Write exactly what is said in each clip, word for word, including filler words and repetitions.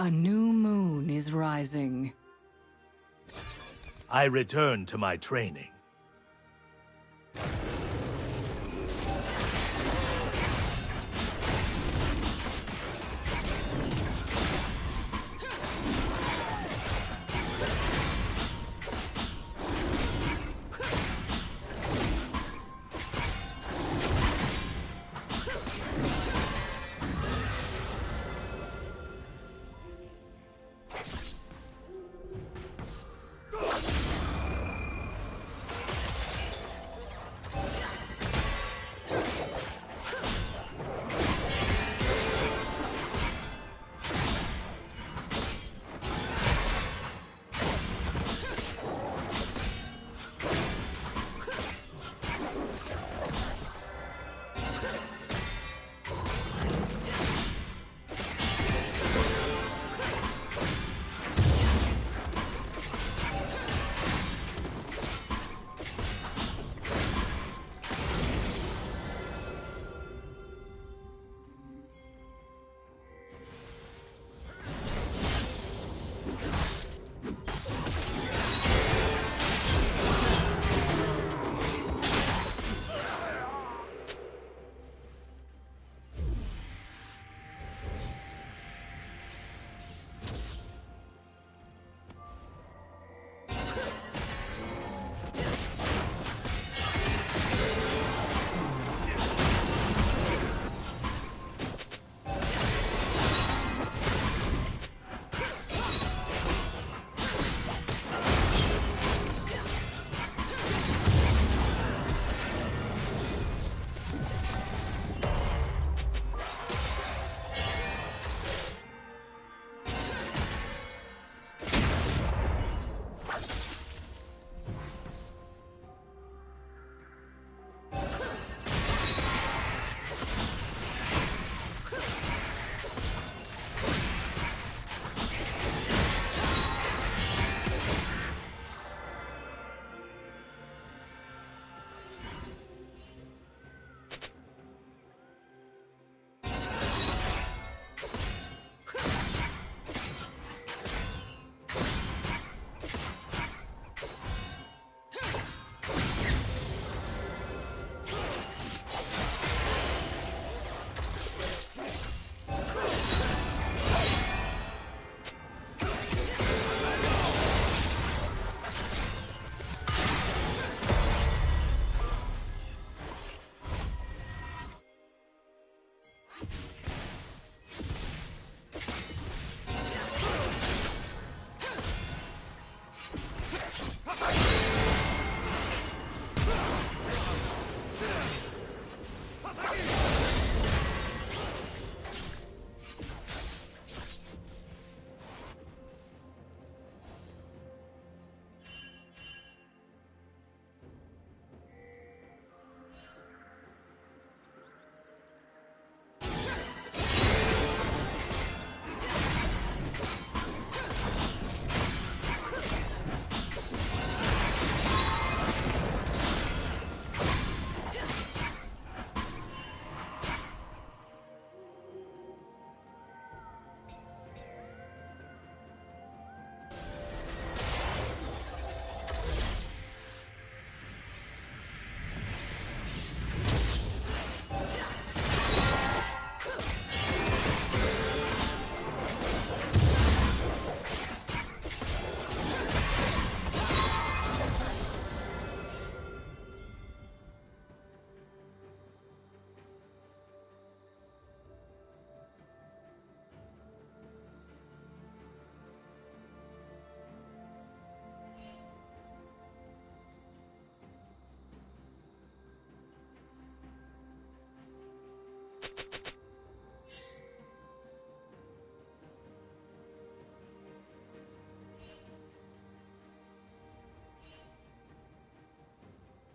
A new moon is rising. I return to my training.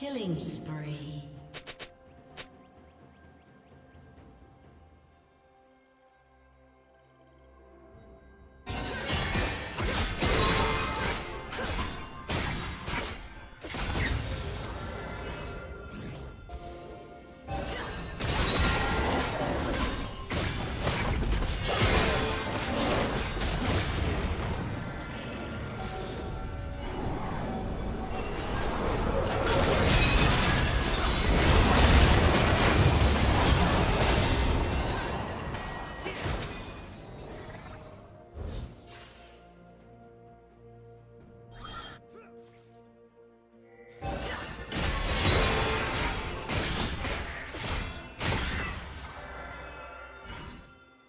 Killing spree.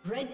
Red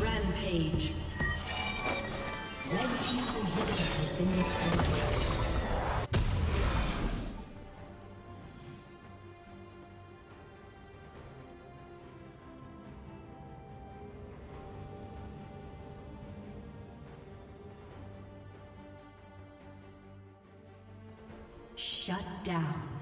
Rampage. Red team's inhibitor has been destroyed. Shut down.